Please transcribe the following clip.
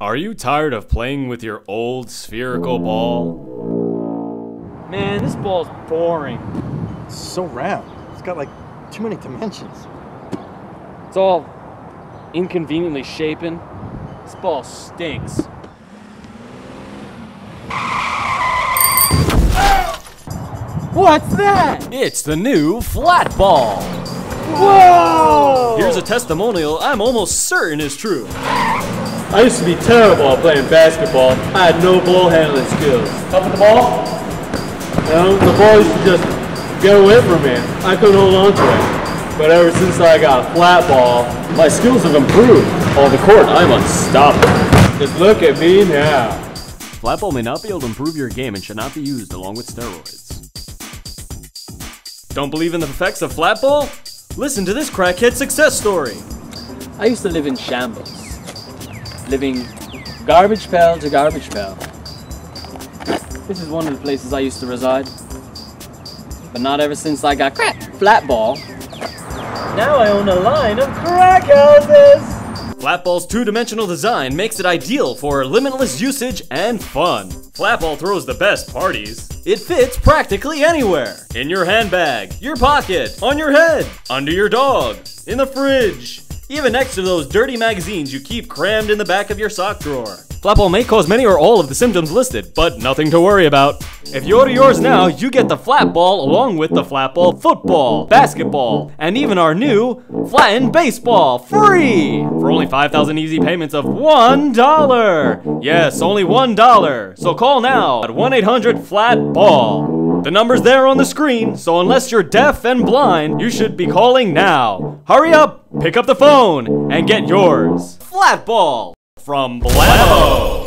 Are you tired of playing with your old spherical ball? Man, this ball's boring. It's so round. It's got like too many dimensions. It's all inconveniently shapen. This ball stinks. What's that? It's the new Flatball. Whoa! Here's a testimonial I'm almost certain is true. I used to be terrible at playing basketball. I had no ball handling skills. Up with the ball? The ball used to just get away from me. I couldn't hold on to it. But ever since I got a flat ball, my skills have improved. On the court, I'm unstoppable. Just look at me now. Flatball may not be able to improve your game and should not be used along with steroids. Don't believe in the effects of flatball? Listen to this crackhead success story. I used to live in shambles. Living garbage pail to garbage pail. This is one of the places I used to reside. But not ever since I got Flatball. Now I own a line of crack houses! Flatball's two-dimensional design makes it ideal for limitless usage and fun. Flatball throws the best parties. It fits practically anywhere. In your handbag, your pocket, on your head, under your dog, in the fridge. Even next to those dirty magazines you keep crammed in the back of your sock drawer. Flatball may cause many or all of the symptoms listed, but nothing to worry about. If you order yours now, you get the Flatball along with the Flatball football, basketball, and even our new flattened baseball, free! For only 5,000 easy payments of $1. Yes, only $1. So call now at 1-800-FLATBALL. The number's there on the screen, so unless you're deaf and blind, you should be calling now. Hurry up! Pick up the phone and get yours. Flatball from BLAM-O.